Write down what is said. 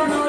Oh my,